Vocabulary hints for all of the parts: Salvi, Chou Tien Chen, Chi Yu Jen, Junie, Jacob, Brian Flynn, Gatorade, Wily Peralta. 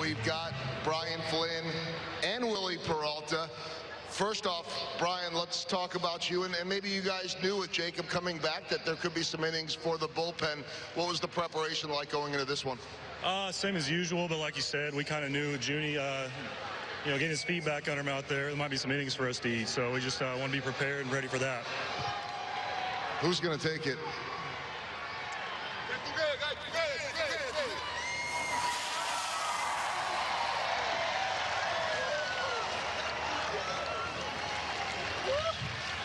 We've got Brian Flynn and Wily Peralta. First off, Brian, let's talk about you, and maybe you guys knew with Jacob coming back that there could be some innings for the bullpen. What was the preparation like going into this one? Same as usual, but like you said, we kind of knew Junie, getting his feet back under him out there, there might be some innings for us to eat, so we just want to be prepared and ready for that. Who's going to take it?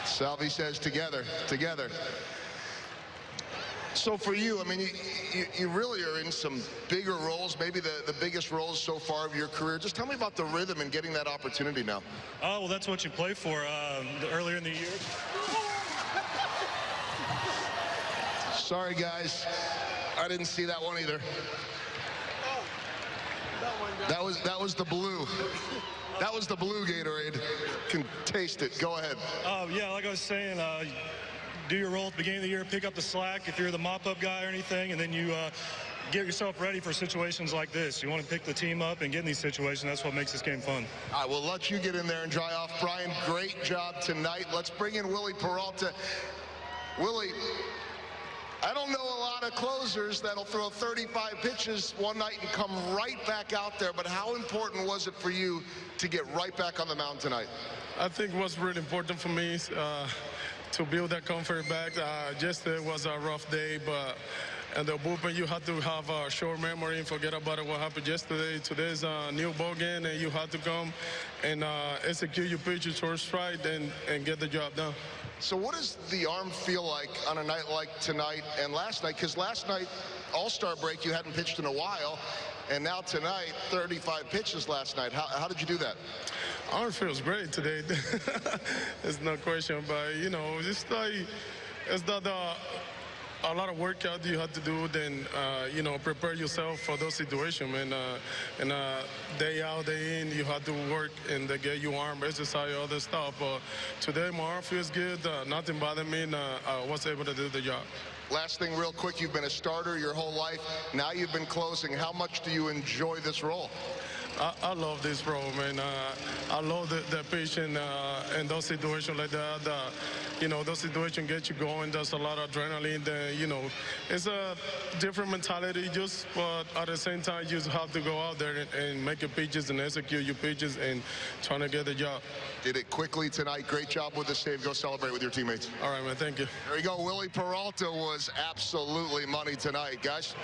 Salvi says together. So for you, I mean, you really are in some bigger roles, maybe the biggest roles so far of your career. Just tell me about the rhythm and getting that opportunity now. Oh, well, that's what you play for. Earlier in the year. Sorry, guys. I didn't see that one either. Oh, that was the blue. That was the blue Gatorade. Can taste it. Go ahead. Yeah, like I was saying, do your role at the beginning of the year, pick up the slack if you're the mop-up guy or anything, and then you get yourself ready for situations like this. You want to pick the team up and get in these situations. That's what makes this game fun. I will let you get in there and dry off. Brian, great job tonight. Let's bring in Wily Peralta. Wily, I don't know a lot of closers that'll throw 35 pitches one night and come right back out there, but how important was it for you to get right back on the mound tonight? I think what's really important for me is to build that comfort back. Yesterday was a rough day, but in the bullpen, you had to have a short memory and forget about what happened yesterday. Today's a new ball game, and you had to come and execute your pitch, your short stride, and get the job done. So what does the arm feel like on a night like tonight and last night? Because last night, all-star break, you hadn't pitched in a while, and now tonight, 35 pitches last night. How did you do that? Arm feels great today. There's no question, but, you know, it's like, it's not a lot of workout you had to do, then, you know, prepare yourself for those situations, man. And day out, day in, you had to work and they get your arm, exercise, all this stuff. But today, my arm feels good. Nothing bothered me. And, I was able to do the job. Last thing real quick, you've been a starter your whole life. Now you've been closing. How much do you enjoy this role? I love this role, man. I love the patient and those situations like that. You know, those situations get you going. There's a lot of adrenaline. You know, it's a different mentality. Just, but at the same time, you just have to go out there and make your pitches and execute your pitches and trying to get the job. Did it quickly tonight. Great job with the save. Go celebrate with your teammates. All right, man. Thank you. There you go. Wily Peralta was absolutely money tonight, guys.